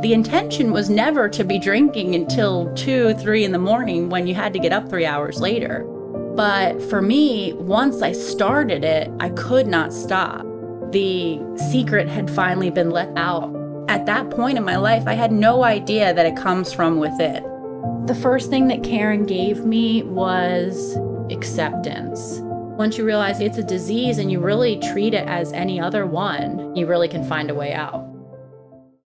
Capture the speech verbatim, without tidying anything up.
The intention was never to be drinking until two, three in the morning when you had to get up three hours later. But for me, once I started it, I could not stop. The secret had finally been let out. At that point in my life, I had no idea that it comes from within. The first thing that Karen gave me was acceptance. Once you realize it's a disease and you really treat it as any other one, you really can find a way out.